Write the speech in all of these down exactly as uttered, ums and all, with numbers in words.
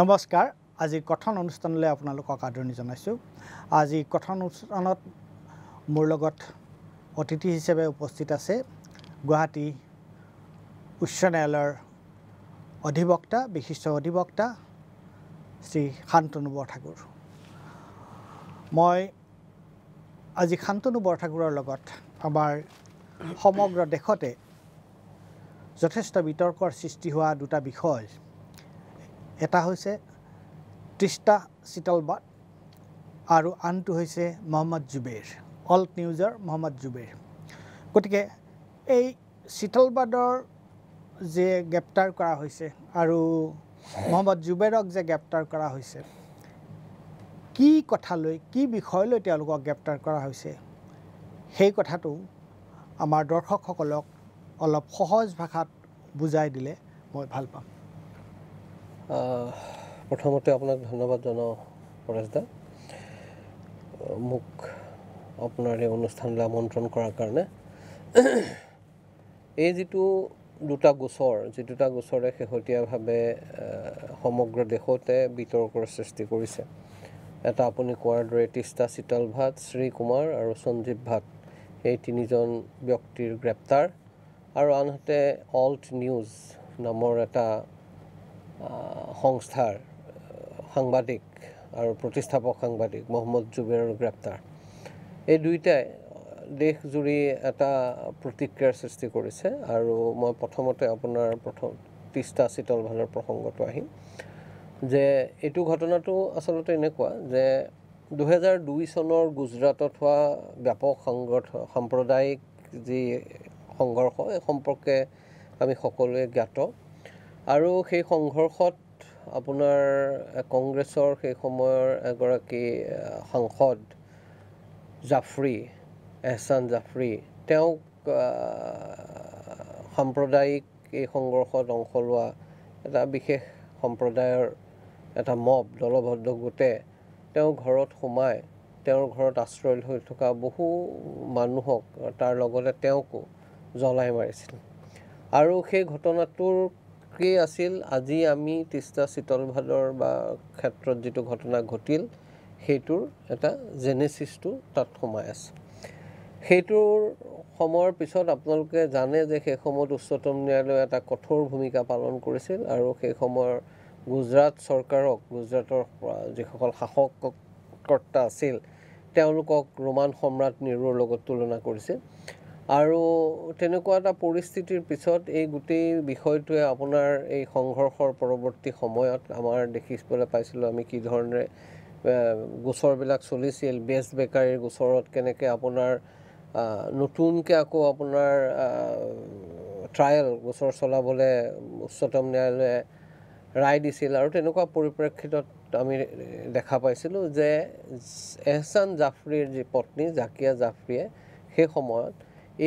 নমস্কাৰ আজি কথন অনুষ্ঠানলৈ আপোনালোকক আদৰণি জনাইছো আজি কথন অনুষ্ঠানত মোৰ লগত অতিথি হিচাপে উপস্থিত আছে গুৱাহাটী উচ্চ ন্যায়ালয়ৰ অধিবক্তা বিশিষ্ট অধিবক্তা শ্ৰী খান্তনু বৰঠাকুৰ মই আজি খান্তনু বৰঠাকুৰৰ লগত আমাৰ সমগ্ৰ দেশতে যথেষ্ট বিতৰ্কৰ সৃষ্টি হোৱা দুটা বিষয় এটা হৈছে টিষ্টা সেতালবাদ আৰু আনটো হৈছে মোহাম্মদ জুবেৰ অল্ট নিউজৰ মোহাম্মদ জুবেৰ গতিকে এই সেতালবাদৰ যে গ্ৰেপ্তাৰ কৰা হৈছে আৰু মোহাম্মদ জুবেৰক যে গ্ৰেপ্তাৰ কৰা হৈছে কি কথা লৈ কি বিষয় লৈ তেওঁলোকক গ্ৰেপ্তাৰ কৰা হৈছে সেই কথাটো আমাৰ দৰ্শকসকলক অলপ সহজ ভাষাত বুজাই দিলে মই ভাল পাম প্ৰথমতে আপোনাক ধন্যবাদ জনা পৰেশদা মোক আপোনাৰ এই অনুষ্ঠানলৈ আমন্ত্ৰণ কৰাৰ কাৰণে এই যেটো দুটা গোচৰ যে দুটা গোচৰে শেহতীয়াভাৱে সমগ্ৰ দেশতে বিতৰ্কৰ সৃষ্টি কৰিছে এটা আপুনি কোৱাৰ দৰে টিষ্টা সেতালভাদ শ্ৰী কুমাৰ আৰু সঞ্জীৱ ভাদ এই তিনিজন ব্যক্তিৰ গ্ৰেপ্তাৰ আৰু আনহাতে অল্ট নিউজ নামৰ এটা সংস্থাৰ সাংবাদিক আৰু প্ৰতিষ্ঠাপক সাংবাদিক মোহাম্মদ জুবেৰৰ গ্ৰেপ্তাৰ এই দুইটাই দেশজুৰি এটা প্ৰতিক্ৰিয়াৰ সৃষ্টি কৰিছে আৰু মই প্ৰথমতে আপোনাৰ প্ৰথম টিষ্টা সেতালভাদৰ প্ৰসংগটো আহিম যে এটো ঘটনাটো আসলতে এনেকুৱা যে দুই হাজাৰ দুই চনৰ গুজৰাটত হোৱা ব্যাপক সংঘৰ্ষ সাম্প্ৰদায়িক যে সংঘৰ্ষ সম্পৰ্কে আমি সকলোৱে জ্ঞাত আৰু সেই সংঘৰ্ষত আপোনাৰ কংগ্ৰেছৰ সেই সময়ৰ এগৰাকী সাংসদ জাফৰি এহছান জাফৰি তেওঁক সাম্প্ৰদায়িক এই সংঘৰ্ষত অংশ লোৱা এটা বিশেষ সম্প্ৰদায়ৰ এটা মব দলবদ্ধ গোটে তেওঁৰ ঘৰত সোমাই তেওঁৰ ঘৰত আশ্ৰয় লৈ থকা বহু মানুহক তাৰ লগতে তেওঁকো জ্বলাই মাৰিছিল আৰু সেই ঘটনাটোৰ কি আছিল আজি আমি টিষ্টা সেতালভাদৰ বা ক্ষেত্ৰত যেটো ঘটনা ঘটিল সেইটোৰ এটা জেনেসিসটো তাত সোমাই আছে সেইটোৰ সময়ৰ পিছত আপোনালোকে জানে যে সেই সময়ত উচ্চতম ন্যায়ালয়ে এটা কঠোৰ ভূমিকা পালন কৰিছিল আৰু সেই সময়ৰ গুজৰাট চৰকাৰক গুজৰাটৰ যিসকল শাসককৰ্তা আছিল তেওঁলোকক ৰোমান সম্ৰাট নিৰুৰ লগত তুলনা কৰিছিল আৰু তেনেকুৱা এটা পৰিস্থিতিৰ পিছত এই গোটেই বিষয়টোৱে আপোনাৰ এই সংঘৰ্ষৰ পৰৱৰ্তী সময়ত আমাৰ দেখিবলৈ পাইছিলোঁ আমি কি ধৰণে গোচৰবিলাক চলিছিল বেষ্ট বেকাৰীৰ গোচৰত কেনেকৈ আপোনাৰ নতুনকৈ আকৌ আপোনাৰ ট্ৰায়াল গোচৰ চলাবলৈ উচ্চতম ন্যায়ালয়ে ৰায় দিছিল আৰু তেনেকুৱা পৰিপ্ৰেক্ষিতত আমি দেখা পাইছিলোঁ যে এহছান জাফৰিৰ যি পত্নী জাকিয়া জাফৰিয়ে সেই সময়ত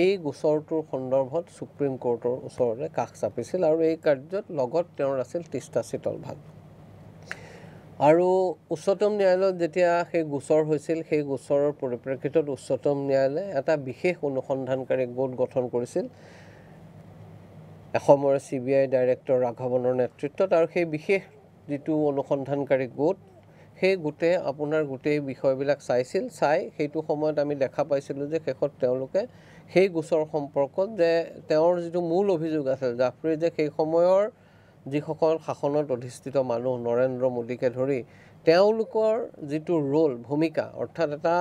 এই গোচৰটোৰ সন্দৰ্ভত সুপ্ৰিম কোৰ্টৰ ওচৰলৈ কাষ চাপিছিল আৰু এই কাৰ্যত লগত তেওঁৰ আছিল টিষ্টা সেতালভাদ আৰু উচ্চতম ন্যায়ালয়ত যেতিয়া সেই গোচৰ হৈছিল সেই গোচৰৰ পৰিপ্ৰেক্ষিতত উচ্চতম ন্যায়ালয়ে এটা বিশেষ অনুসন্ধানকাৰী গোট গঠন কৰিছিল অসমৰ চি বি আই ডাইৰেক্টৰ ৰাঘৱনৰ নেতৃত্বত আৰু সেই বিশেষ যেটো অনুসন্ধানকাৰী গোট সেই গোটে আপোনাৰ গোটেই বিষয়বিলাক চাইছিল চাই সেইটো সময়ত আমি দেখা পাইছিলোঁ যে শেষত তেওঁলোকে সেই গোচৰ সম্পৰ্কত যে তেওঁৰ যেটো মূল অভিযোগ আছিল জাফৰি যে সেই সময়ৰ যিসকল শাসনত অধিষ্ঠিত মানুহ নৰেন্দ্ৰ মোদীকে ধৰি তেওঁলোকৰ যেটো ৰোল ভূমিকা অৰ্থাৎ এটা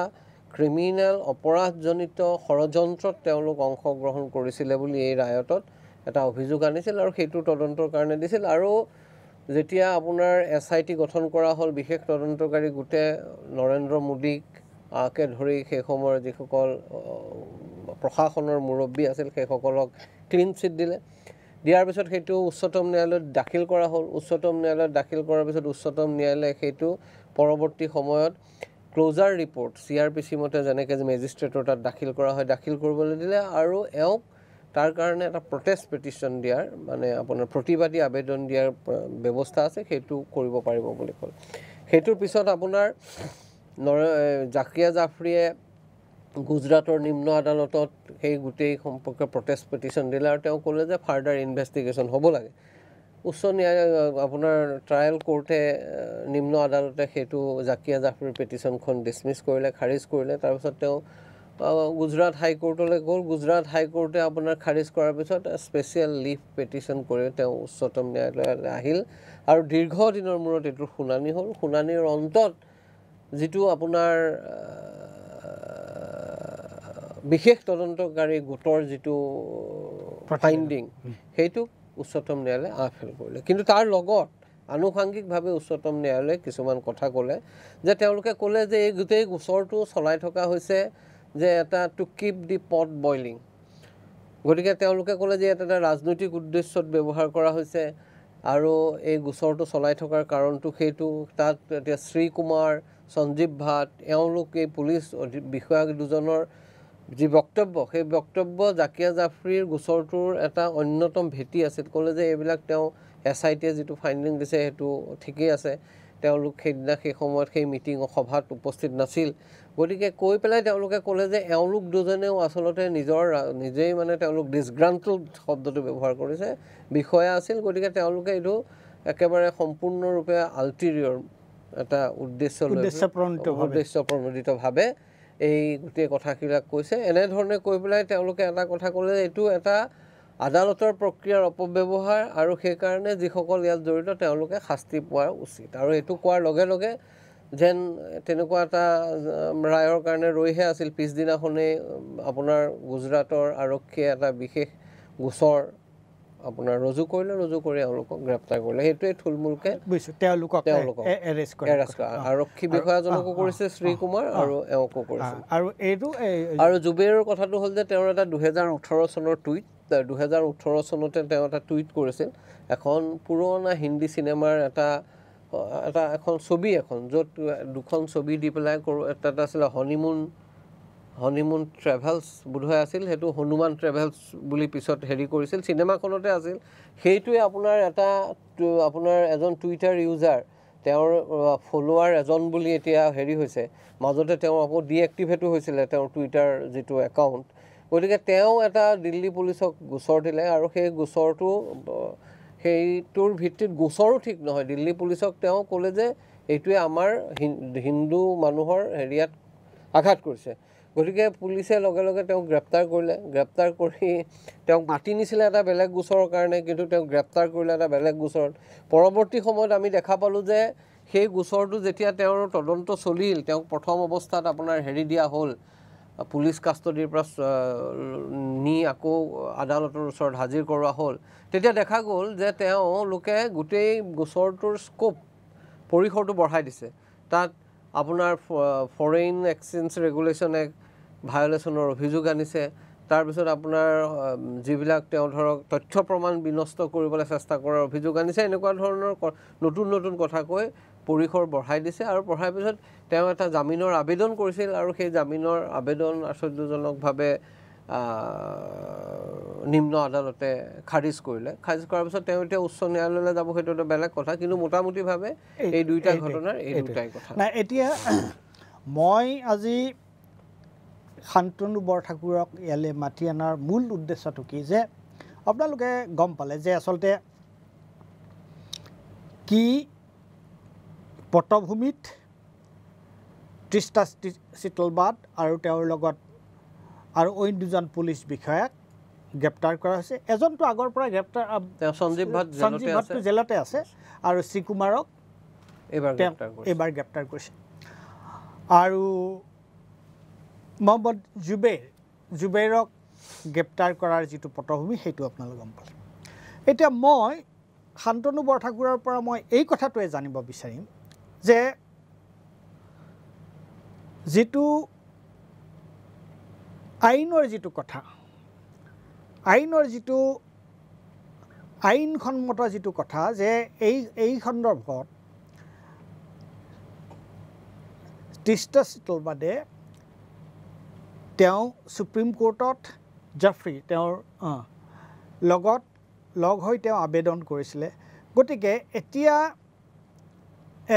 ক্ৰিমিনেল অপৰাধজনিত ষড়যন্ত্ৰত তেওঁলোক অংশগ্ৰহণ কৰিছিলে বুলি এই ৰায়তত এটা অভিযোগ আনিছিল আৰু সেইটো তদন্তৰ কাৰণে দিছিল আৰু যেতিয়া আপোনাৰ এছ আই টি গঠন কৰা হল বিশেষ তদন্তকাৰী গোটে নৰেন্দ্ৰ মোদীক আকে ধৰি সেই সময়ৰ যিসকল প্ৰশাসনৰ মুৰব্বী আছিল সেইসকলক ক্লিন চিট দিলে দিয়াৰ পিছত সেইটো উচ্চতম ন্যায়ালয়ত দাখিল কৰা হল উচ্চতম ন্যায়ালয়ত দাখিল কৰাৰ পিছত উচ্চতম ন্যায়ালয়ে সেইটো পৰৱৰ্তী সময়ত closure report C R P C মতে জনেকে মেজিষ্ট্ৰেটৰ তাত দাখিল কৰা হয় দাখিল কৰিবলৈ দিলে আৰু এওক তাৰ কাৰণে এটা প্ৰটেষ্ট পিটিশন দিয়াৰ মানে আপোনাৰ প্ৰতিবাদী আবেদন দিয়াৰ ব্যৱস্থা আছে সেইটো কৰিব পাৰিব বুলি কল সেইটোৰ পিছত আপোনাৰ জাকিয়া জাফৰিয়ে গুজৰাটৰ নিম্ন আদালতত সেই গোটেই সম্পৰ্কে প্ৰটেষ্ট পিটিশন দিলে আৰু তেওঁ ক'লে যে ফাৰ্ডাৰ ইনভেষ্টিগেচন হ'ব লাগে উচ্চ ন্যায় আপোনাৰ ট্ৰায়াল কোৰ্টে নিম্ন আদালতে হেতু জাকিয়া জাফৰি পিটিশনখন ডিসমিস কৰিলে খাৰিজ কৰিলে তাৰ পিছত তেওঁ গুজৰাট হাই কোৰ্টলৈ গ'ল গুজৰাট হাই কোৰ্টে আপোনাৰ খাৰিজ কৰাৰ পিছত স্পেশাল লিভ পিটিশন কৰি তেওঁ উচ্চতম ন্যায়ালয়লৈ আহিল আৰু দীৰ্ঘ দিনৰ মূৰত এটো শুনানি হ'ল শুনানিৰ অন্তত যেটো আপোনাৰ বিশেষ তদন্তকাৰী গোটৰ যেটো ফাইন্ডিং হেতু উচ্চতম ন্যায়ালয়ে আফেল কৰিলে কিন্তু তাৰ লগত আনুষাঙ্গিকভাৱে উচ্চতম ন্যায়ালয়ে কিছুমান কথা ক'লে যে তেওঁলোকে ক'লে যে এই গুটেই গোচৰটো চলাই থকা হৈছে যে এটা to keep the pot boiling গটিকে তেওঁলোকে ক'লে যে এটা ৰাজনৈতিক উদ্দেশ্যত ব্যৱহাৰ কৰা হৈছে আৰু এই গোচৰটো চলাই থকাৰ কাৰণটো হেতু তাত এতিয়া শ্ৰী কুমাৰ সঞ্জীৱ ভাট এওঁলোকে পুলিশ বিষয়া দুজনৰ যে বক্তব্য সেই বক্তব্য জাকিয়া জাফৰিৰ গোচৰটোৰ এটা অন্যতম ভেটি আছে ক'লে যে এইবিলাক তেওঁ এসআইটি যেটো ফাইন্ডিং দিছে হেতু ঠিকই আছে তেওঁলোক সেইদিনা সেই সময়ত সেই মিটিং সভাত উপস্থিত নাছিল গটিকে কৈ পেলাই তেওঁলোকে ক'লে যে এওঁলোক দুজনেও আসলতে নিজৰ নিজেই মানে তেওঁলোক ডিসগ্ৰান্টল শব্দটো ব্যৱহাৰ কৰিছে বিষয়া আছিল গটিকে তেওঁলোকে এটো একেবাৰে সম্পূৰ্ণৰূপে আল্টিৰিয়ৰ এটা উদ্দেশ্য লৈ উদ্দেশ্য প্ৰণোদিতভাৱে এই গুটে কথাকিলা কৈছে এনে ধৰণে কৈ পেলাই তেওঁলোকে এটা কথা ক'লে এটো এটা আদালতৰ প্ৰক্ৰিয়াৰ অপব্যৱহাৰ আৰু সেই কাৰণে যিসকল ইয়াত জড়িত তেওঁলোকে শাস্তি পোৱা উচিত আৰু এটো কোৱাৰ লগে লগে যেন তেনেকুৱা এটা ৰায়ৰ কাৰণে ৰৈহে আছিল পিছদিনাখনে আপোনাৰ গুজৰাটৰ আৰক্ষী এটা বিশেষ গোচৰ আপোনাৰ ৰজু কৰিলে ৰজু কৰি তেওঁলোকক গ্ৰেপ্তাৰ কৰিলে হেতুৱে থুলমুলকে বুইছো তেওঁলোকক এৰেষ্ট কৰে এৰেষ্ট কৰে আৰক্ষী বিষয়াজনক কৰিছে শ্ৰী কুমাৰ আৰু এওঁকো কৰিছে আৰু এইটো আৰু জুবেৰৰ কথাটো হ'ল যে তেওঁৰ এটা দুই হাজাৰ ওঠৰ চনৰ টুইট দুই হাজাৰ ওঠৰ চনতে তেওঁ এটা টুইট কৰিছিল এখন পুৰণা হিন্দী সিনেমাৰ এটা এটা এখন ছবি এখন যত দুখন ছবি দি পেলাই এটা আছিল হনিমুন হনিমুন ট্রাভেলস বুধহয় আছিল হেতু হনুমান ট্রাভেলস বুলি পিছত হেৰি কৰিছিল সিনেমাখনতে আছিল হেইটোৱে আপোনাৰ এটা আপোনাৰ এজন টুইটাৰ ইউজাৰ তেওঁৰ ফলোৱাৰ এজন বুলি এতিয়া হেৰি হৈছে মাজতে তেওঁ আকৌ ডিএক্টিভেট হৈছিল তেওঁৰ টুইটাৰ যেটো একাউন্ট ওদিকে তেওঁ এটা দিল্লী পুলিচক গোচৰ দিলে আৰু সেই গোচৰটো হেইটোৰ ভিত্তিত গোচৰো ঠিক নহয় দিল্লী পুলিচক তেওঁ ক'লে যে এইটোৱে আমাৰ হিন্দু মানুহৰ হেৰিয়াত আঘাত কৰিছে গটিকে পুলিশে লগে লগে তেও গ্ৰেপ্তাৰ কৰিলে গ্ৰেপ্তাৰ কৰি তেও মাটি নিছিল এটা বেলেগ গোচৰৰ কাৰণে কিন্তু তেও গ্ৰেপ্তাৰ কৰিলে এটা বেলেগ গোচৰত পৰৱৰ্তী সময়ত আমি দেখা পালো যে সেই গোচৰটো যেতিয়া তেওঁৰ তদন্ত চলিল তেও প্ৰথম অৱস্থাত আপোনাৰ হেৰি দিয়া হল পুলিশ কাষ্টডিৰ পৰা নি আকৌ আদালতৰ ওচৰত হাজিৰ কৰোৱা হল তেতিয়া দেখা গল যে তেও লোকে গুটেই গোচৰটোৰ স্কোপ পৰিসৰটো বঢ়াই দিছে তাত আপোনাৰ ফৰেইন এক্সচেঞ্জ ৰেগুলেশন এক ভায়োলেশনৰ অভিযোগ আনিছে তাৰ পিছত আপোনাৰ যিবিলাক তেওঁ ধৰক তথ্য প্ৰমাণ বিনষ্ট কৰিবলৈ চেষ্টা কৰাৰ অভিযোগ আনিছে এনেকুৱা ধৰণৰ নতুন নতুন কথা কৈ পৰিখৰ বঢ়াই দিছে আৰু পঢ়াৰ পিছত তেওঁ এটা জামিনৰ আবেদন কৰিছিল আৰু সেই জামিনৰ আবেদন আশ্চৰ্যজনকভাৱে নিম্ন আদালতে খাৰিজ কৰিলে খাৰিজ কৰাৰ পিছত তেওঁ এতিয়া উচ্চ ন্যায়ালয়লৈ যাব হেতু এটা বেলেগ কথা কিন্তু মোটামুটিভাৱে এই দুইটা ঘটনাৰ এই দুটাই কথা না এতিয়া মই আজি খান্তন বৰঠাকুৰক ইয়ালে মাতি আনাৰ মূল উদ্দেশ্যটো কি যে আপোনালোকে গম পালে যে আসলতে কি পটভূমিত তেষ্টা সেতলবাদ আৰু তেওঁৰ লগত আৰু অইন দুজন পুলিশ বিষয়াক গ্ৰেপ্তাৰ কৰা হৈছে এজনটো আগৰ পৰা গ্ৰেপ্তাৰ সঞ্জীৱ ভাট সঞ্জীৱ ভাট জেলাতে আছে আৰু শ্ৰী কুমাৰক এবাৰ গ্ৰেপ্তাৰ কৰিছে এবাৰ গ্ৰেপ্তাৰ কৰিছে আৰু মোহাম্মদ জুবেৰ জুবেৰক গ্ৰেপ্তাৰ কৰাৰ যেটো পটভূমি হেতু আপোনালোক গম পালে এতিয়া মই খান্তন বৰঠাকুৰৰ পৰা মই এই কথাটোৱে জানিব বিচাৰিম যে যেটো আইনৰ যেটো কথা আইনৰ যেটো আইনসন্মত যেটো কথা যে এই এই সন্দৰ্ভত তেষ্টা সেতলবাদে তেওঁ সুপ্ৰিম কোৰ্টত জাফৰি তেওঁৰ লগত লগ হৈ তেওঁ আবেদন কৰিছিল গতিকে এতিয়া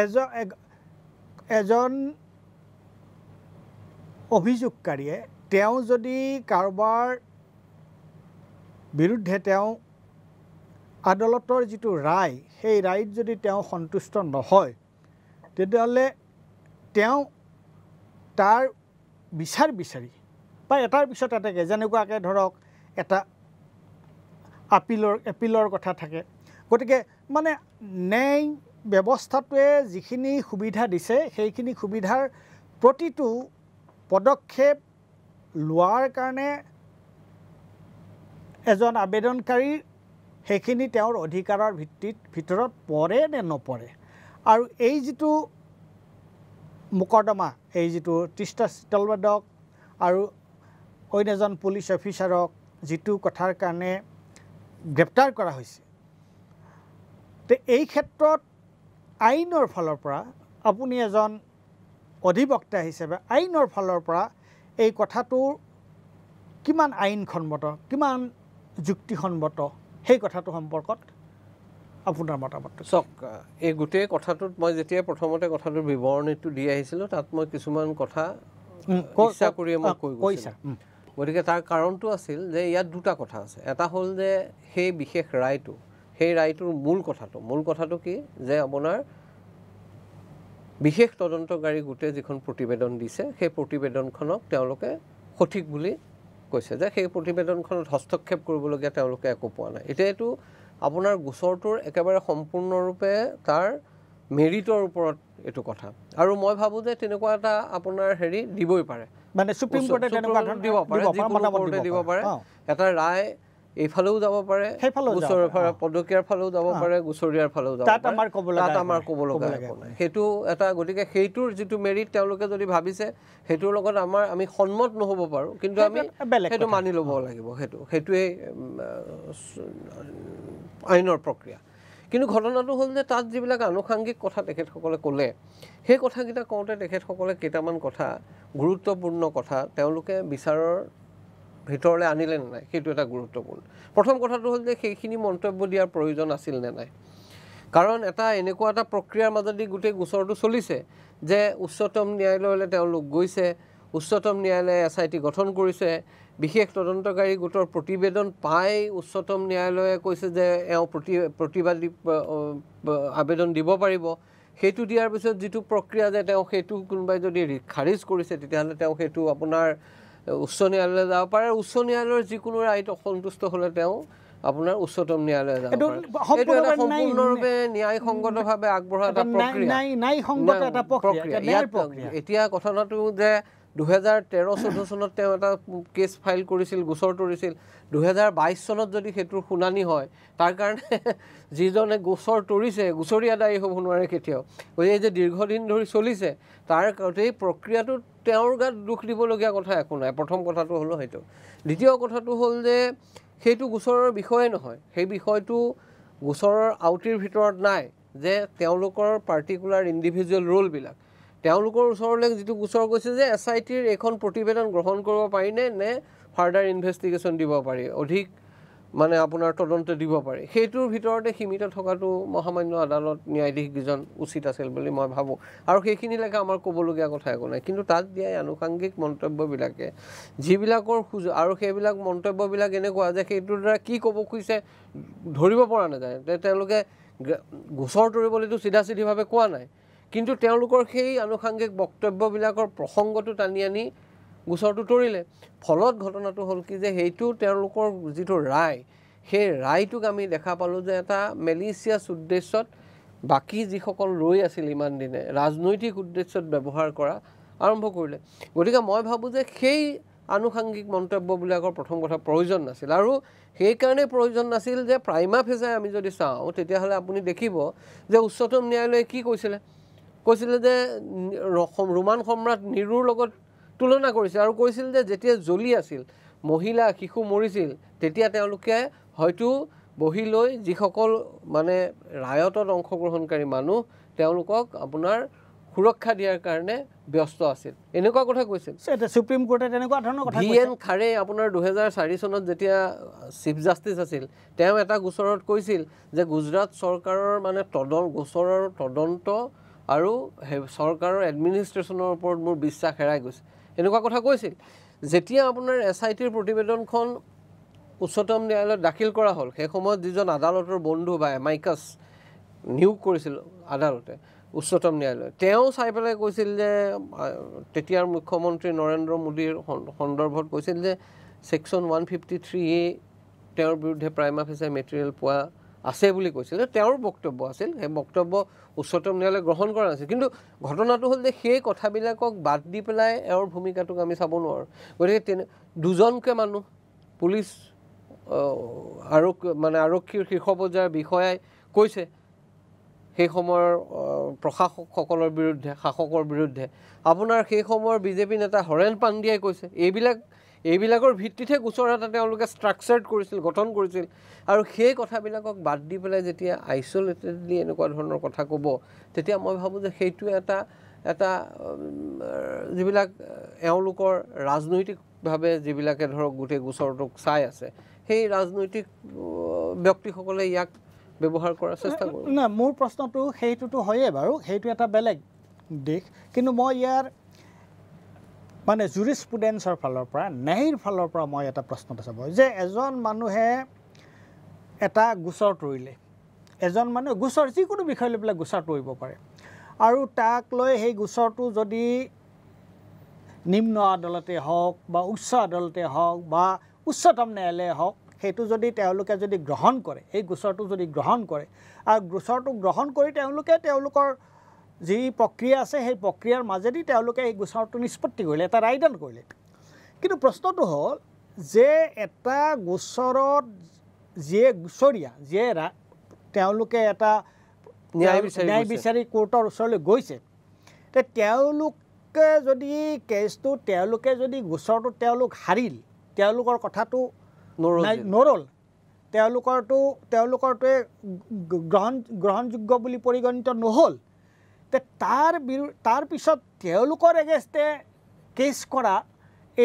এজন এজন অভিযোগকাৰীয়ে তেওঁ যদি কাৰবাৰ বিৰুদ্ধে তেওঁ আদালতৰ যিটো ৰায় সেই ৰায়ত যদি তেওঁ সন্তুষ্ট নহয় তেতিয়ালে তেওঁ তাৰ বিচাৰ বিচাৰি বা এটাৰ পিছত এটাকে যেনেকুৱাকে ধৰক এটা আপিলৰ এপিলৰ কথা থাকে গতিকে মানে ন্যায় ব্যৱস্থাটোৱে যিখিনি সুবিধা দিছে সেইখিনি সুবিধাৰ প্ৰতিটো পদক্ষেপ লোৱাৰ কাৰণে এজন আবেদনকাৰী সেইখিনি তেওঁৰ অধিকাৰৰ ভিত্তিত ভিতৰত পৰে নে নপৰে আৰু এই যিটো মোকৰ্দমা এই যিটো তিষ্টা চিতলবাদক আৰু অন্য এজন পুলিশ অফিচাৰক যিটো কথাৰ কাৰণে গ্ৰেপ্তাৰ কৰা হৈছে তে এই ক্ষেত্ৰত আইনৰ ফালৰ পৰা আপুনি এজন অধিবক্তা হিচাপে আইনৰ ফালৰ পৰা এই কথাটোৰ কিমান আইনসন্মত কিমান যুক্তিসন্মত সেই কথাটো সম্পৰ্কত আপোনাৰ মতামত চক এই গুটে কথাটোত মই যেতিয়া প্ৰথমতে কথাটোৰ বিৱৰণটো দি আহিছিল তাত মই কিছুমান কথা ইচ্ছা কৰি মই কৈ গৈছিল গতিকে তাৰ কাৰণটো আছিল যে ইয়াত দুটা কথা আছে এটা হল যে সেই বিশেষ ৰায়টো সেই ৰায়টোৰ মূল কথাটো মূল কথাটো কি যে আপোনাৰ বিশেষ তদন্তকাৰী গুটে যিখন প্ৰতিবেদন দিছে সেই প্ৰতিবেদনখনক তেওঁলোকে সঠিক বুলি কৈছে যে সেই প্ৰতিবেদনখনত হস্তক্ষেপ কৰিবলগীয়া তেওঁলোকে একো পোৱা নাই এটা এটো আপোনাৰ গোচৰটোৰ একেবাৰে সম্পূৰ্ণ ৰূপে তাৰ মেৰিটৰ ওপৰত এটো কথা আৰু মই ভাবো যে তেনেকুৱা এটা আপোনাৰ হেৰি দিবই পাৰে মানে সুপ্ৰিম কোৰ্টে তেনেকুৱা ধৰণৰ দিব পাৰে মতামত দিব পাৰে এটা ৰায় এফালেও যাব পাৰে গোচৰৰ ফালৰ পদকীয়াৰ ফালেও যাব পাৰে গোচৰীয়াৰ ফালেও যাব তাত আমাৰ কবলা তাত আমাৰ কবলা হেতু এটা গটিকে হেতুৰ যেটো মেৰিট তেওঁলোকে যদি ভাবিছে হেতুৰ লগত আমাৰ আমি সন্মত নহব পাৰো কিন্তু আমি হেতু মানি লব লাগিব হেতু হেতুৱে আইনৰ প্ৰক্ৰিয়া কিন্তু ঘটনাটো হল যে তাত জিবিলা আনুষাঙ্গিক কথা তেখেত সকলে কলে সেই কথাকিটা কওঁতে তেখেত সকলে কেটামান কথা গুৰুত্বপূৰ্ণ কথা তেওঁলোকে বিচাৰৰ ভিতৰলে আনিলেন নাই সেইটো এটা গুৰুত্বপূৰ্ণ প্ৰথম কথাটো হল যে সেইখিনি মন্তব্য দিয়াৰ প্ৰয়োজন আছিল নে নাই কাৰণ এটা এনেকুৱা এটা প্ৰক্ৰিয়াৰ মাজদি গুটে গোচৰটো চলিছে যে উচ্চতম ন্যায়ালয়লৈ তেওঁলোক গৈছে উচ্চতম ন্যায়ালয়ে এসআইটি গঠন কৰিছে বিশেষ তদন্তকাৰী গুটৰ প্ৰতিবেদন পাই উচ্চতম ন্যায়ালয়ে কৈছে যে এও প্ৰতিবাদী আবেদন দিব পাৰিব হেতু দিয়াৰ পিছত যেটো প্ৰক্ৰিয়া যে তেওঁ হেতু কোনবাই যদি খাৰিজ কৰিছে তেতিয়ালে তেওঁ হেতু আপোনাৰ উচ্চ ন্যায়ালয়ে যাব পাৰে উচ্চ ন্যায়ালয়ৰ যিকোনো ৰায়ত অসন্তুষ্ট হ'লে তেওঁ আপোনাৰ উচ্চতম ন্যায়ালয়ে যাব এটা সম্পূৰ্ণৰূপে ন্যায়সংগতভাৱে আগবঢ়া এটা প্ৰক্ৰিয়া নাই নাই সংগত এটা প্ৰক্ৰিয়া ইয়াৰ প্ৰক্ৰিয়া এতিয়া কথাটো যে দুই হাজাৰ তেৰ চৈধ্য চনত তেওঁ এটা কেস ফাইল কৰিছিল গোচৰ তৰিছিল দুই হাজাৰ বাইছ চনত যদি হেতুৰ শুনানি হয় তাৰ কাৰণে যিজনে গোচৰ তৰিছে গোচৰীয়া দায়ী হ'ব নোৱাৰে কেতিয়াও এই যে দীৰ্ঘদিন ধৰি চলিছে তাৰ এই প্ৰক্ৰিয়াটো তেওঁৰ গাত দুখ দিবলগীয়া কথা একো নাই প্ৰথম কথাটো হল হেতু দ্বিতীয় কথাটো হল যে হেতু গোচৰৰ বিষয় নহয় সেই বিষয়টো গোচৰৰ আউটিৰ ভিতৰত নাই যে তেওঁলোকৰ পাৰ্টিকুলাৰ ইন্ডিভিজুৱেল ৰোল বিলাক তেওঁলোকৰ ওচৰলৈ যেটো গোচৰ গৈছে যে এসআইটিৰ এখন প্ৰতিবেদন গ্ৰহণ কৰিব পাৰি নে নে ফাৰ্ডাৰ ইনভেষ্টিগেচন দিব পাৰি অধিক মানে আপোনাৰ তদন্ত দিব পাৰি হেতুৰ ভিতৰতে সীমিত থকাটো মহামান্য আদালত ন্যায়াধীশজন উচিত আছিল বুলি মই ভাবো আৰু সেইখিনি লাগে আমাৰ কবলগীয়া কথা একো নাই কিন্তু তাত দিয়া আনুষাঙ্গিক মন্তব্য বিলাকে যিবিলাকৰ আৰু সেইবিলাক মন্তব্য বিলাক এনেকুৱা যে হেতুৰ দ্বাৰা কি কব খুজিছে ধৰিব পৰা নাযায় তেওঁলোকে গোচৰ তৰিবলৈতো সিধা সিধিভাৱে কোৱা নাই কিন্তু তেওঁলোকৰ সেই আনুষাঙ্গিক বক্তব্যবিলাকৰ প্ৰসংগটো টানি আনি গোচৰটো তৰিলে ফলত ঘটনাটো হল কি যে হেতু তেওঁলোকৰ যেটো ৰায় সেই ৰায়টোক আমি দেখা পালো যে এটা মেলিচিয়াছ উদ্দেশ্যত বাকি যিসকল ৰৈ আছিল ইমান দিনে ৰাজনৈতিক উদ্দেশ্যত ব্যৱহাৰ কৰা আৰম্ভ কৰিলে গতিকে মই ভাবো যে সেই আনুষাঙ্গিক মন্তব্যবিলাকৰ প্ৰথম কথা প্ৰয়োজন নাছিল আৰু সেই কাৰণে প্ৰয়োজন নাছিল যে প্ৰাইমা ফেচাই আমি যদি চাওঁ তেতিয়া হলে আপুনি দেখিব যে উচ্চতম ন্যায়ালয়ে কি কৈছিল কৈছিল যে রোমান সম্রাট নিৰুৰ লগত তুলনা কৰিছিল আৰু কৈছিল যে যেতিয়া জ্বলি আছিল মহিলা কিখু মৰিছিল তেতিয়া তেওঁলোকে হয়তো বহি লৈ যিসকল মানে ৰায়তত অংশগ্ৰহণকাৰী মানুহ তেওঁলোকক আপোনাৰ সুৰক্ষা দিয়াৰ কাৰণে ব্যস্ত আছিল এনেকুৱা কথা কৈছিল এটা সুপ্ৰিম কোৰ্টে তেনেকুৱা ধৰণৰ কথা কৈছিল বিএন খাৰে আপোনাৰ দুই হাজাৰ চাৰি চনত যেতিয়া চিফ জাস্টিস আছিল তেওঁ এটা গোচৰত কৈছিল যে গুজৰাট চৰকাৰৰ মানে তদল গোচৰৰ তদন্ত আৰু সৰকাৰৰ এডমিনিষ্ট্ৰেচনৰ ওপৰত মোৰ বিশ্বাস হেৰাই গৈছে এনেকুৱা কথা কৈছিল যেতিয়া আপোনাৰ এসআইটিৰ প্ৰতিবেদনখন উচ্চতম ন্যায়ালয়ত দাখিল কৰা হল সেই সময়ত যিজন আদালতৰ বন্ধু বা মাইকাস নিয়োগ কৰিছিল আদালতে উচ্চতম ন্যায়ালয় তেওঁ সাইপলে কৈছিল যে তেতিয়াৰ মুখ্যমন্ত্ৰী নৰেন্দ্ৰ মোদীৰ সন্দৰ্ভত কৈছিল যে সেকশন one fifty-three A তেওঁৰ বিৰুদ্ধে প্ৰাইমা ফেচে মেটেৰিয়েল পোৱা আছে বুলি কৈছিল তেওঁৰ বক্তব্য আছিল সেই বক্তব্য উচ্চতম ন্যায়ালয়ে গ্ৰহণ কৰা নাছিল কিন্তু ঘটনাটো হ'ল যে সেই কথাবিলাকক বাদ দি পেলাই এওৰ ভূমিকাটোক আমি চাব নোৱাৰো গতিকে দুজনকে মানুহ পুলিশ আৰু মানে আৰক্ষীৰ শিক্ষাপজাৰ বিষয়ে কৈছে সেই সময়ৰ প্ৰশাসকসকলৰ বিৰুদ্ধে শাসকৰ বিৰুদ্ধে আপোনাৰ সেই সময়ৰ বিজেপি নেতা হৰেন পাণ্ডিয়াই কৈছে এইবিলাক এইবিলাকৰ ভিত্তিতে গোচৰ এটা তেওঁলোকে ষ্ট্ৰাকচাৰড কৰিছিল গঠন কৰিছিল আৰু সেই কথাবিলাকক বাদ দি পেলাই যেতিয়া আইসোলেটেডলি এনেকুৱা ধৰণৰ কথা ক'ব তেতিয়া মই ভাবো যে সেইটো এটা এটা যিবিলাক এওঁলোকৰ ৰাজনৈতিকভাৱে যিবিলাকে ধৰক গুটে গোচৰটোক চাই আছে সেই ৰাজনৈতিক ব্যক্তিসকলে ইয়াক ব্যৱহাৰ কৰাৰ চেষ্টা কৰে না মোৰ প্ৰশ্নটো সেইটোটো হয়ে বাৰু সেইটো এটা বেলেগ দিশ কিন্তু মই ইয়াৰ মানে জুৰিস্প্ৰুডেন্সৰ ফালৰ পৰা নাইৰ ফালৰ পৰা মই এটা প্ৰশ্ন এটা চাব যে এজন মানুহে এটা গোচৰ তৰিলে এজন মানুহ গোচৰ যিকোনো বিষয় লৈ গোচৰ তৰিব পাৰে আৰু তাক লৈ সেই গোচৰটো যদি নিম্ন আদালতে হওক বা উচ্চ আদালতে হওক বা উচ্চতম ন্যায়ালয়ে হওক সেইটো যদি তেওঁলোকে যদি গ্ৰহণ কৰে এই গোচৰটো যদি গ্ৰহণ কৰে আৰু গোচৰটো গ্ৰহণ কৰি তেওঁলোকে তেওঁলোকৰ যি প্ৰক্ৰিয়া আছে সেই প্ৰক্ৰিয়াৰ মাজেদি তেওঁলোকে এই গোচৰটো নিষ্পত্তি কৰিলে এটা ৰায়দান কৰিলে কিন্তু প্ৰশ্নটো হ'ল যে এটা গোচৰত যিয়ে গোচৰীয়া যিয়ে তেওঁলোকে এটা ন্যায় বিচাৰি কোৰ্টৰ ওচৰলৈ গৈছে তে তেওঁলোকে যদি কেছটো তেওঁলোকে যদি গোচৰটো তেওঁলোক হাৰিল তেওঁলোকৰ কথাটো নৰল তেওঁলোকৰটো তেওঁলোকৰটোৱে গ্ৰহণ গ্ৰহণযোগ্য বুলি পৰিগণিত নহ'ল তে তাৰ তাৰ পিছত তেওঁলোকৰ এগেইনষ্টে কেছ কৰা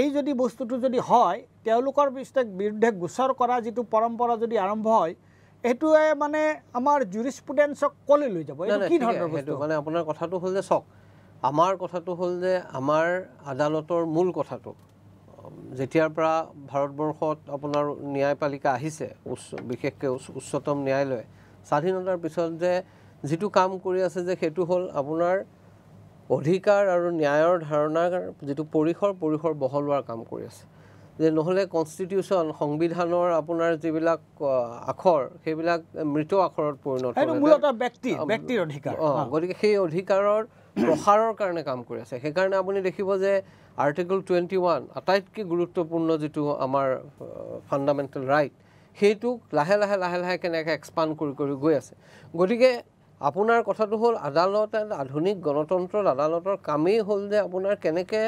এই যদি বস্তুটো যদি হয় তেওঁলোকৰ বিৰুদ্ধে গোচৰ কৰা যিটো পৰম্পৰা যদি আৰম্ভ হয় এটোৱে মানে আমাৰ জুৰিস্প্ৰুডেন্সক কলে লৈ যাব এটো কি ধৰণৰ বস্তু মানে আপোনাৰ কথাটো হ'ল যে শক আমাৰ কথাটো হ'ল যে আমাৰ আদালতৰ মূল কথাটো যেতিয়াৰ পৰা ভাৰতবৰ্ষত আপোনাৰ ন্যায়পালিকা আহিছে বিশেষকৈ উচ্চতম ন্যায়ালয় স্বাধীনতাৰ পিছত যে যেটু কাম কৰি আছে যে হেতু হল আপোনাৰ অধিকাৰ আৰু ন্যায়ৰ ধাৰণাৰ যেটু পৰিখৰ পৰিখৰ বহলৱাৰ কাম কৰি আছে যে নহলে কনস্টিটিউশন সংবিধানৰ আপোনাৰ যেবিলাক আখৰ সেইবিলাক মৃত আখৰত পৰিণত হয় মূলত ব্যক্তি ব্যক্তিৰ অধিকাৰ গতিকে সেই অধিকাৰৰ প্ৰসাৰৰ কাৰণে কাম কৰি আছে সেই কাৰণে আপুনি দেখিব যে আৰ্টিকল twenty-one আটাইতকৈ গুৰুত্বপূৰ্ণ যেটু আমাৰ ফান্ডামেন্টাল ৰাইট হেতু লাহে লাহে লাহে লাহে কেনেকৈ এক্সপান্ড কৰি কৰি গৈ আছে গতিকে আপোনাৰ কথাটো হ'ল আদালত আধুনিক গণতন্ত্ৰৰ আদালতৰ কামেই হ'ল যে আপোনাৰ কেনেকৈ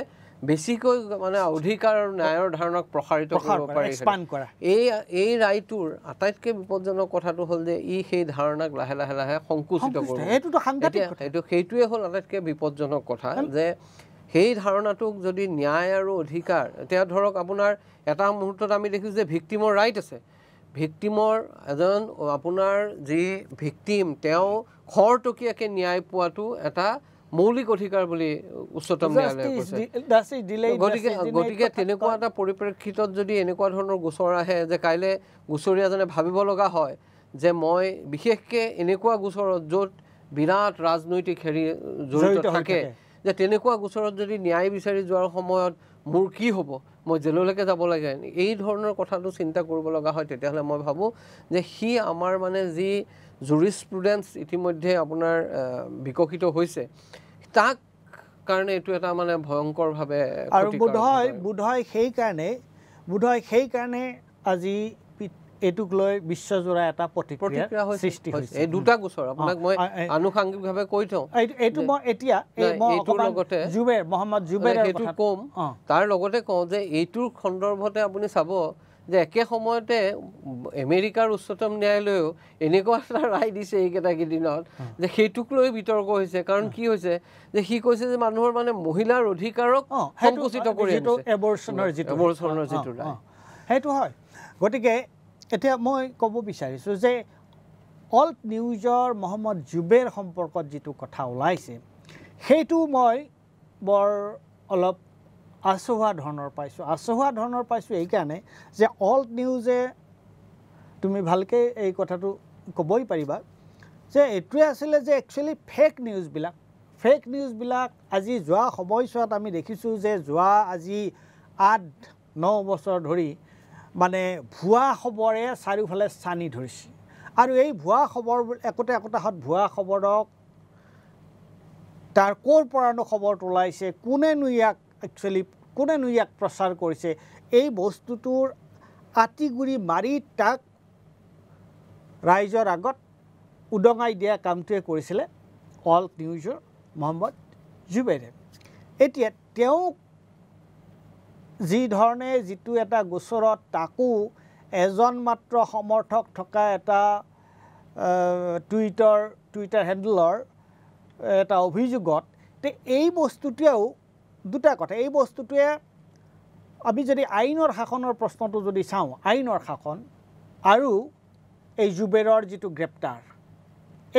বেছিকৈ মানে অধিকাৰ আৰু ন্যায়ৰ ধাৰণাক প্ৰসাৰিত কৰিব পাৰি এক্সপান্ড কৰা এই এই ৰাইটৰ আটাইতকৈ বিপদজনক কথাটো হ'ল যে ই সেই ধাৰণাক লাহে লাহে লাহে সংকুচিত কৰে এইটোটো সাংঘাতিক কথা এইটো সেইটোৱে হ'ল আটাইতকৈ বিপদজনক কথা যে সেই ধাৰণাটোক যদি ন্যায় আৰু অধিকাৰ এতিয়া ধৰক আপোনাৰ এটা মুহূৰ্তত আমি দেখিছো যে ভিকটিমৰ ৰাইট আছে ভিকটিমৰ এজন আপোনাৰ যে ভিকটিম তেওঁ খৰটকীয়াকৈ ন্যায় পোৱাটো এটা মৌলিক অধিকাৰ বুলি উচ্চতম ন্যায়ালয়ে কৈছে গতিকে গতিকে তেনেকুৱা এটা পৰিপ্ৰেক্ষিতত যদি এনেকুৱা ধৰণৰ গোচৰ আহে যে কাইলে গোচৰীয়াজনে ভাবিব লগা হয় যে মই বিশেষকৈ এনেকুৱা গোচৰত য'ত বিৰাট ৰাজনৈতিক হেৰি জড়িত থাকে যে তেনেকুৱা গোচৰত যদি ন্যায় বিচাৰি যোৱাৰ সময়ত মোৰ কি হ'ব মই জেললৈকে যাব লাগে এই ধৰণৰ কথাটো চিন্তা কৰিব লগা হয় তেতিয়াহলে মই ভাবো যে হি আমাৰ মানে যি জুৰিস্প্ৰুডেন্স ইতিমধ্যে আপোনাৰ বিকশিত হৈছে তাক কাৰণে এটো এটা মানে ভয়ংকৰ ভাৱে আৰু বুধয় বুধয় সেই কাৰণে বুধয় সেই কাৰণে আজি এটুক লৈ বিশ্বজোৰা এটা প্ৰতিক্ৰিয়া সৃষ্টি হৈছে এই দুটা গোচৰ আপোনাক মই আনুষাংগিকভাৱে কৈ থওঁ এইটো মই এতিয়া এই লগতে জুবেৰ মোহাম্মদ জুবেৰ এইটো কম তাৰ লগতে কওঁ যে এইটোৰ সন্দৰ্ভতে আপুনি চাব যে একে সময়তে আমেৰিকাৰ উচ্চতম ন্যায়ালয়ও এনেকুৱা এটা ৰায় দিছে এইকেইটা কেইদিনত যে সেইটোক লৈ বিতৰ্ক হৈছে কাৰণ কি হৈছে যে সি কৈছে যে মানুহৰ মানে মহিলাৰ অধিকাৰক সংকুচিত কৰি আছে এবৰ্চনৰ যিটো এবৰ্চনৰ যিটো ৰায় সেইটো হয় গতিকে এতিয়া মই ক'ব বিচাৰিছোঁ যে অল্ট নিউজৰ মোহাম্মদ জুবেৰ সম্পৰ্কত যিটো কথা ওলাইছে সেইটো মই বৰ অলপ আসোহা ধৰণৰ পাইছো আসোহা ধৰণৰ পাইছো এই কাৰণে যে অল্ট নিউজে তুমি ভালকে এই কথাটো কবই পাৰিবা যে এটুৱে আছিলে যে একচুয়ালি ফেক নিউজ বিলাক ফেক নিউজ বিলাক আজি জোয়া সময়ছোৱাত আমি দেখিছো যে জোয়া আজি eight nine বছৰ ধৰি মানে ভুয়া খবৰে চাৰিওফালে সানি ধৰিছে আৰু এই ভুয়া খবৰ একোটা একোটা হত ভুয়া খবৰক তাৰ কোৰ পৰানো খবৰ তোলাইছে কোনে নুয়াক একচুয়ালি কোনে নুয়াক প্ৰচাৰ কৰিছে এই বস্তুটোৰ আতিগুৰি মাৰি তাক ৰাইজৰ আগত উদঙাই দিয়া কামটোৱে কৰিছিল অল্ট নিউজৰ মোহাম্মদ জুবেৰে এতিয়া তেওঁ जी धरणे जितु एटा गोसरत ताकू एजन मात्र समर्थक थका एटा ट्विटर ट्विटर हैंडलर एटा अभियोगत ते एई बस्तुटियाव दुटा कथा एई बस्तुटिया आमी जदि आइनर शासनर प्रश्नटो जदि चाउ आइनर शासन आरु एई जुबेरर जितु ग्रेप्टार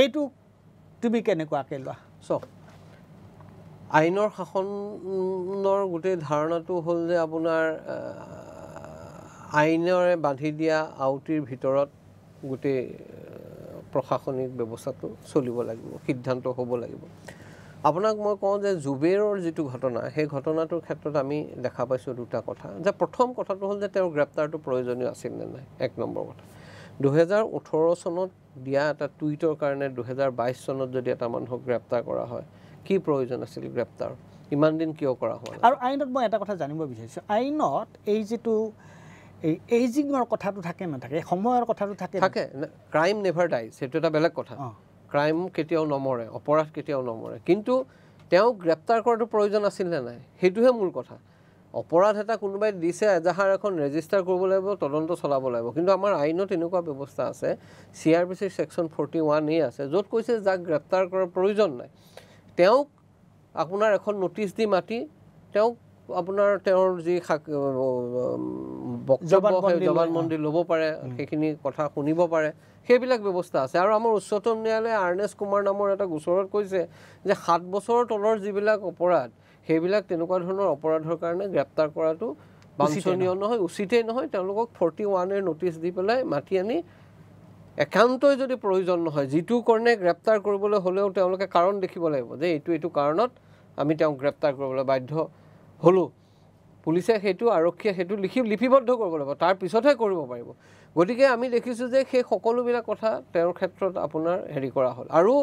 एटु तुमी केनेकुवा केलवा सो আইনৰ শাসনৰ গোটেই ধাৰণাটো হ'ল যে আপোনাৰ আইনৰে বান্ধি দিয়া আউটিৰ ভিতৰত গোটেই প্ৰশাসনিক ব্যৱস্থাটো চলিব লাগিব সিদ্ধান্ত হ'ব লাগিব আপোনাক মই কওঁ যে জুবেৰৰ যেটো ঘটনা সেই ঘটনাটোৰ ক্ষেত্ৰত আমি দেখা পাইছো দুটা কথা যে প্ৰথম কথাটো হ'ল যে তেওঁ গ্ৰেপ্তাৰটো প্ৰয়োজনীয় আছিল নে নাই এক নম্বৰ কথা দুই হাজাৰ ওঠৰ চনত দিয়া এটা টুইটৰ কাৰণে দুই হাজাৰ বাইশ চনত যদি এটা মানুহক গ্ৰেপ্তাৰ কৰা হয় কি প্ৰয়োজন আছিল গ্ৰেপ্তাৰ ইমান দিন কিয় কৰা হ'ল আৰু আইনত মই এটা কথা জানিব বিচাৰিছো আইনত এই যেটো এই এজিঙৰ কথাটো থাকে না থাকে সময়ৰ কথাটো থাকে থাকে ক্ৰাইম নেভাৰ ডাইজ সেটো এটা বেলেগ কথা ক্ৰাইম কেতিয়াও নমৰে অপৰাধ কেতিয়াও নমৰে কিন্তু তেওঁ গ্ৰেপ্তাৰ কৰাটো প্ৰয়োজন আছিল না নাই হেতুহে মূল কথা অপৰাধ এটা কোনোবাই দিছে এজাহাৰ এখন ৰেজিষ্টাৰ কৰিব লাগিব তদন্ত চলাব লাগিব কিন্তু আমাৰ আইনত এনেকুৱা ব্যৱস্থা আছে চিআৰপিসি সেকশন forty-one এ আছে য'ত কৈছে যাক গ্ৰেপ্তাৰ কৰাৰ প্ৰয়োজন নাই তেও আপোনাৰ এখন নোটিস দি মাটি তেও আপোনাৰ তেওঁৰ যি বক্তব্য জবানবন্দী ল'ব পাৰে সেইখিনি কথা শুনিব পাৰে সেইবিলাক ব্যৱস্থা আছে আৰু আমাৰ উচ্চতম ন্যায়ালয়ে আৰ্নেছ কুমাৰ নামৰ এটা গোচৰত কৈছে যে সাত বছৰৰ তলৰ যিবিলাক অপৰাধ সেইবিলাক তেনেকুৱা ধৰণৰ অপৰাধৰ কাৰণে গ্ৰেপ্তাৰ কৰাটো বাঞ্ছনীয় নহয় উচিতই নহয় তেওঁলোকক forty-one এৰ নোটিস দি পেলাই মাটি আনি একান্তই যদি প্ৰয়োজন নহয় জিটু কৰনে গ্ৰেপ্তাৰ কৰিবলৈ হ'লেও তেওঁলোকে কাৰণ দেখিব লাগিব যে এইটো এইটো কাৰণত আমি তেওঁ গ্ৰেপ্তাৰ কৰিবলৈ বাধ্য হলো পুলিছে হেতু আৰক্ষী হেতু লিখি লিপিবদ্ধ কৰিব লাগিব তাৰ পিছতহে কৰিব পাৰিব গতিকে আমি দেখিছো যে সেই সকলোবিলা কথা তেওঁৰ ক্ষেত্ৰত আপোনাৰ হেৰি কৰা হ'ল আৰু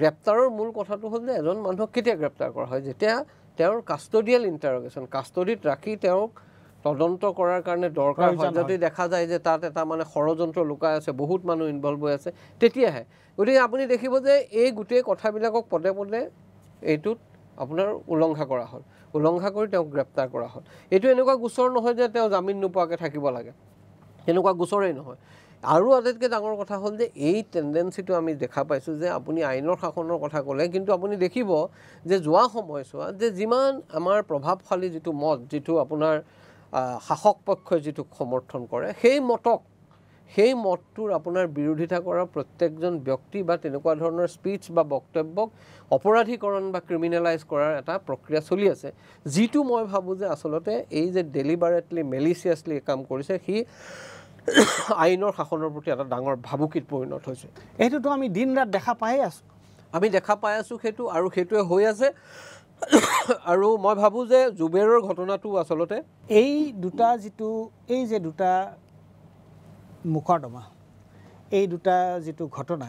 গ্ৰেপ্তাৰৰ মূল কথাটো হ'ল যে এজন মানুহক কেতিয়া গ্ৰেপ্তাৰ কৰা হয় যেতিয়া তেওঁৰ কাস্টোডিয়াল ইন্টাৰগেশন কাস্টোডিত ৰাখি তেওঁক তদন্ত কৰাৰ কাৰণে দৰকাৰ হয় যদি দেখা যায় যে তাত এটা মানে খৰযন্ত্ৰ লুকাই আছে বহুত মানুহ ইনভলভ হৈ আছে তেতিয়াহে গতি আপুনি দেখিব যে এই গুটেই কথাবিলাকক পদে পদে এইটোত আপোনাৰ উলংঘা কৰা হ'ল উলংঘা কৰি তেওঁ গ্ৰেপ্তাৰ কৰা হ'ল এটো এনেকুৱা গোচৰ নহয় যে তেওঁ জামিন নোপোৱাকে থাকিব লাগে এনেকুৱা গোচৰেই নহয় আৰু আটাইতকৈ ডাঙৰ কথা হ'ল যে এই টেন্ডেন্সিটো আমি দেখা পাইছো যে আপুনি আইনৰ শাসনৰ কথা ক'লে কিন্তু আপুনি দেখিব যে যোৱা সময়ছোৱা যে যিমান আমাৰ প্ৰভাৱশালী যেটো মত যেটো আপোনাৰ শাসক পক্ষই যেটো সমৰ্থন কৰে সেই মতক সেই মতটোৰ আপোনাৰ বিৰোধিতা কৰা প্ৰত্যেকজন ব্যক্তি বা তেনেকুৱা ধৰণৰ স্পিচ বা বক্তব্যক অপৰাধীকৰণ বা ক্ৰিমিনেলাইজ কৰাৰ এটা প্ৰক্ৰিয়া চলি আছে যেটো মই ভাবো যে আসলতে এই যে ডেলিবাৰেটলি মেলিচিয়াছলি কাম কৰিছে কি আইনৰ শাসনৰ প্ৰতি এটা ডাঙৰ ভাবুকিত পৰিণত হৈছে এইটোটো আমি দিন ৰাত দেখা পাই আছো আমি দেখা পাই আছো হেতু আৰু হেতুৱে হৈ আছে আৰু মই ভাবো যে জুবেৰৰ ঘটনাটো আসলতে এই দুটা যেটো এই যে দুটা মুকদমা এই দুটা যেটো ঘটনা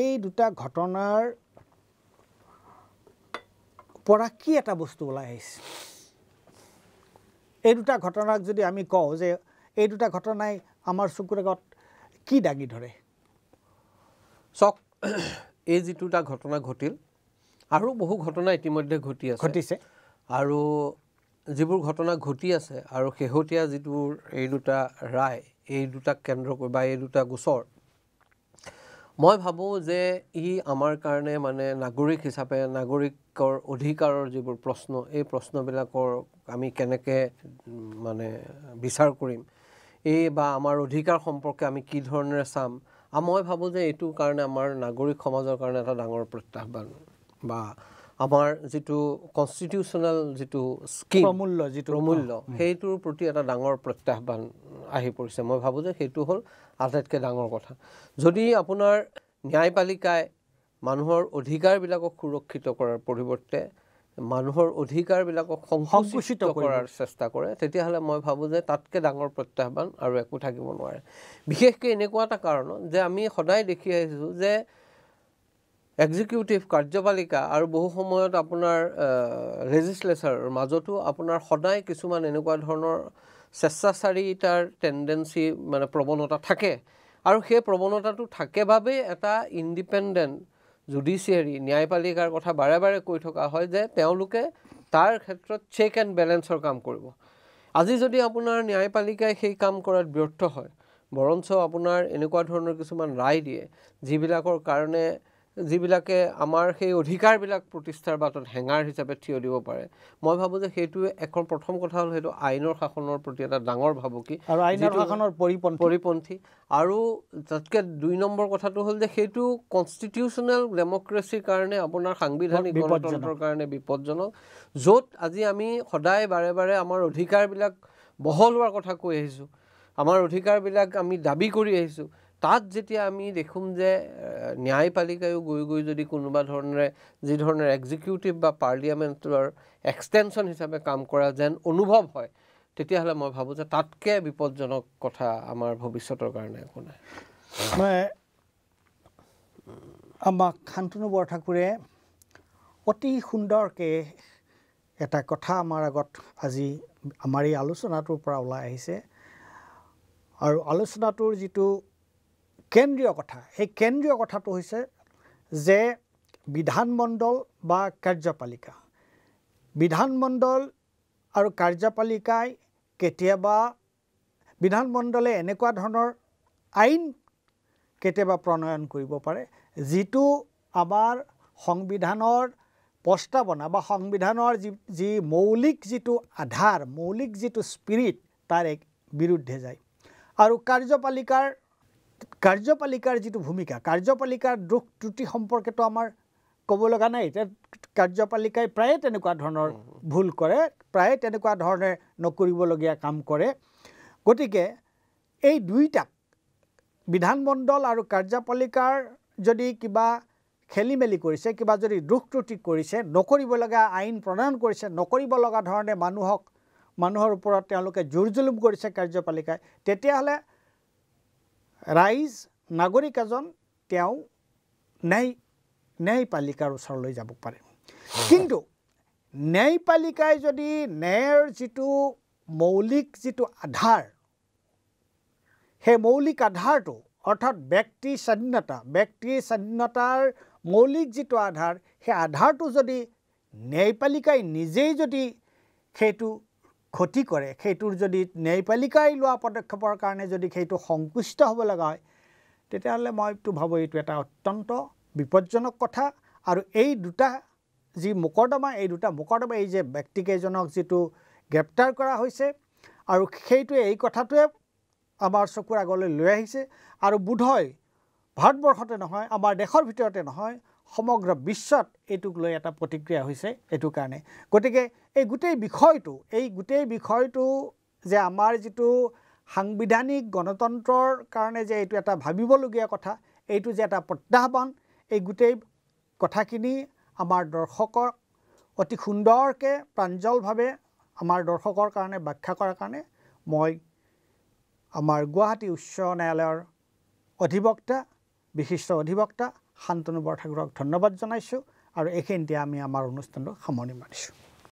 এই দুটা ঘটনাৰ পৰা কি এটা বস্তু ওলাই আছে এই দুটা ঘটনাক যদি আমি কওঁ যে এই দুটা ঘটনাই আমাৰ চকুৰ আগত কি দাগি ধৰে চক এই যেটোটা ঘটনা ঘটিল আৰু বহু ঘটনা ইতিমধ্যে ঘটি আছে ঘটিছে আৰু যিবোৰ ঘটনা ঘটি আছে আৰু খেহতিয়া যিবোৰ এই দুটা ৰায় এই দুটা কেন্দ্ৰ কৰি বা এই দুটা গোচৰ মই ভাবো যে ই আমাৰ কাৰণে মানে নাগৰিক হিচাপে নাগৰিকৰ অধিকাৰৰ যিবোৰ প্ৰশ্ন এই প্ৰশ্নবিলাকৰ আমি কেনেকৈ মানে বিচাৰ কৰিম এই বা আমাৰ অধিকাৰ সম্পৰ্কে আমি কি ধৰণে চাম আৰু মই ভাবো যে এইটো কাৰণে আমাৰ নাগৰিক সমাজৰ কাৰণে এটা ডাঙৰ প্ৰত্যাহ্বান বা আমাৰ যেটো কনস্টিটিউশনাল যেটো স্কিম প্ৰমূল্য যেটো প্ৰমূল্য হেইটোৰ প্ৰতি এটা ডাঙৰ প্ৰত্যাহ্বান আহি পৰিছে মই ভাবো যে হেইটো হল আটাইতকৈ ডাঙৰ কথা যদি আপোনাৰ ন্যায়পালিকায় মানুহৰ অধিকাৰ বিলাকক সুৰক্ষিত কৰাৰ পৰিৱৰ্তে মানুহৰ অধিকাৰ বিলাকক সংকুচিত কৰাৰ চেষ্টা কৰে তেতিয়াহলে মই ভাবো যে তাতকৈ ডাঙৰ প্ৰত্যাহ্বান আৰু একো থাকিব নোৱাৰে বিশেষকৈ এনেকুৱা এটা কাৰণ যে আমি সদায় দেখি আহিছো যে Executive কাৰ্যপালিকা আৰু বহু সময়ত আপোনাৰ লেজিসলেচাৰ মাজতো আপোনাৰ সদায় কিছুমান এনেকুৱা ধৰণৰ স্বেচ্ছাচাৰীতাৰ টেন্ডেন্সি মানে প্ৰবণতা থাকে আৰু সেই প্ৰবণতাটো থাকে বাবে এটা ইনডিপেন্ডেন্ট জুডিচিয়াৰী ন্যায়পালিকাৰ কথা বাৰে বাৰে কৈ থকা হয় যে তেওঁলোকে তাৰ ক্ষেত্ৰত চেক এণ্ড বেলেন্সৰ কাম কৰিব আজি যদি আপোনাৰ ন্যায়পালিকাই সেই কাম কৰাত ব্যৰ্থ হয় বৰঞ্চ আপোনাৰ এনেকুৱা ধৰণৰ কিছুমান ৰায় দিয়ে যিবিলাকৰ কাৰণে জিবিলাকে আমাৰ সেই অধিকাৰ বিলাক প্ৰতিষ্ঠাৰ বাটত হেঙাৰ হিচাপে থিয় দিব পাৰে মই ভাবো যে হেতু এখন প্ৰথম কথা হল হেতু আইনৰ শাসনৰ প্ৰতি এটা ডাঙৰ ভাবুকি আৰু আইনৰ শাসনৰ পৰিপন্থী পৰিপন্থী আৰু তাতকে দুই নম্বৰ কথাটো হল যে হেতু কনস্টিটিউশনাল ডেমোক্ৰেসিৰ কাৰণে আপোনাৰ সাংবিধানিক গণতন্ত্ৰৰ কাৰণে বিপদজনক য'ত আজি আমি সদায় বাৰে বাৰে আমাৰ অধিকাৰ বিলাক বহল হোৱাৰ কথা কৈ আহিছো আমাৰ অধিকাৰ বিলাক আমি দাবী কৰি আহিছো তাত যেতিয়া আমি দেখুম যে ন্যায়পালিকায়ও গৈ গৈ যদি কোনোবা ধৰণে যি ধৰণৰ এক্সিকিউটিভ বা পাৰ্লিয়ামেন্টৰ এক্সটেনশন হিচাপে কাম কৰা যেন অনুভৱ হয় তেতিয়া হলে মই ভাবো যে তাতকে বিপদজনক কথা আমাৰ ভৱিষ্যতৰ কাৰণে কোনে মই আমা খান্থন বৰঠাকুৰে অতি সুন্দৰকে এটা কথা আমাৰ আগত আজি আমাৰ এই আলোচনাটোৰ পৰা ওলাই আহিছে আৰু আলোচনাটোৰ যেটো কেন্দ্ৰীয় কথা এই কেন্দ্ৰীয় কথাটো হৈছে যে বিধানমণ্ডল বা কাৰ্যপালিকা বিধানমণ্ডল আৰু কাৰ্যপালিকাই কেতিয়াবা বিধানমণ্ডলে এনেকুৱা ধৰণৰ আইন কেতিয়াবা প্ৰণয়ন কৰিব পাৰে যিটো আমাৰ সংবিধানৰ প্ৰস্তাৱনা বা সংবিধানৰ যি মৌলিক যিটো আধাৰ মৌলিক যিটো স্পিৰিট তাৰ এক বিৰুদ্ধে যায় আৰু কাৰ্যপালিকাৰ কাৰ্যপালিকাৰ যেটো ভূমিকা কাৰ্যপালিকাৰ দুখ ত্ৰুটি সম্পৰ্কেটো আমাৰ ক'ব লগা নাই এটা কাৰ্যপালিকাই প্ৰায় তেনেকুৱা ধৰণৰ ভুল কৰে প্ৰায় তেনেকুৱা ধৰণে নকৰিব লগিয়া কাম কৰে গতিকে এই দুইটা বিধানমণ্ডল আৰু কাৰ্যপালিকাৰ যদি কিবা খেলিমেলি কৰিছে কিবা যদি দুখ ত্ৰুটি কৰিছে নকৰিব লগা আইন প্ৰণয়ন কৰিছে নকৰিব লগা ধৰণে মানুহক মানুহৰ ওপৰত তেওঁলোকে জোৰজুলুম কৰিছে কাৰ্যপালিকাই তেতিয়াহলে Rise, Nagorikajon, Tiao, Nay, Naypalika, Sorlo Jabupare. Kindu Naypalika Jodi, Nair Zitu, Molik Zitu Adhar. He Molik Adhar to, or thought Bekti Sadinata, Bekti Sadinatar, Molik Zitu Adhar, he Adhar to Zodi, Naypalika, Nize Jodi, Ketu. ক্ষতি কৰে হেতুৰ যদি ন্যায়পালিকাই লোৱা পদক্ষেপৰ কাৰণে যদি হেতু সংকুচিত হ'ব লগা হয় তেতিয়াহলে মইটো ভাবো এইটো এটা অত্যন্ত বিপদজনক কথা আৰু এই দুটা যি মুকৰ্দমা এই দুটা মুকৰ্দমা এই যে ব্যক্তিকেজনক যেটো গ্ৰেপ্তাৰ কৰা হৈছে আৰু হেতু এই কথাটোৱে আমাৰ চকুৰ আগলৈ লৈ আহিছে আৰু বুধয় ভাৰতবৰ্ষতে নহয় আমাৰ দেশৰ ভিতৰতে নহয় সমগ্ৰ বিশ্বত এটুক লৈ এটা প্ৰতিক্ৰিয়া হৈছে এটু কাৰণে গতিকে এই গুটেই বিষয়টো এই গুটেই বিষয়টো যে আমাৰ যেটো সাংবিধানিক গণতন্ত্ৰৰ কাৰণে যে এটু এটা ভাবিবলগীয়া কথা এইটো যে এটা প্ৰত্যাহ্বান এই গুটেই কথাখিনি আমাৰ দৰ্শকৰ অতি সুন্দৰকে প্ৰাঞ্জলভাৱে আমাৰ দৰ্শকৰ কাৰণে ব্যাখ্যা কৰাৰ কাৰণে মই আমাৰ গুৱাহাটী উচ্চ ন্যায়ালয়ৰ অধিবক্তা বিশিষ্ট অধিবক্তা খান্থন বৰঠাকুৰক ধন্যবাদ জনাইছো আৰু এখেন্তে আমি আমাৰ অনুষ্ঠানটো সামৰণি মাৰিছো